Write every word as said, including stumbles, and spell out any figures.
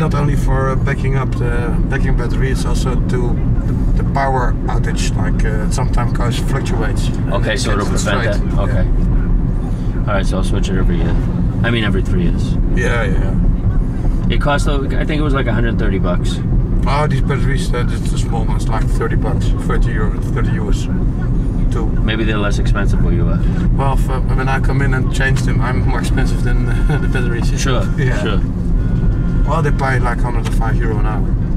not only for backing up the backing battery, it's also to the power outage, like uh, sometimes cars fluctuates. Okay, so it'll prevent that. Okay. Yeah. All right, so I'll switch it every year. I mean, every three years. Yeah, yeah. It cost, I think it was like a hundred thirty bucks. Oh, these batteries, uh, it's the small ones, like thirty bucks, thirty euro, thirty euros. Too. Maybe they're less expensive where you are. Well, for, when I come in and change them, I'm more expensive than the, the batteries. Sure, yeah. Sure. Well, they pay like a hundred and five euro an hour.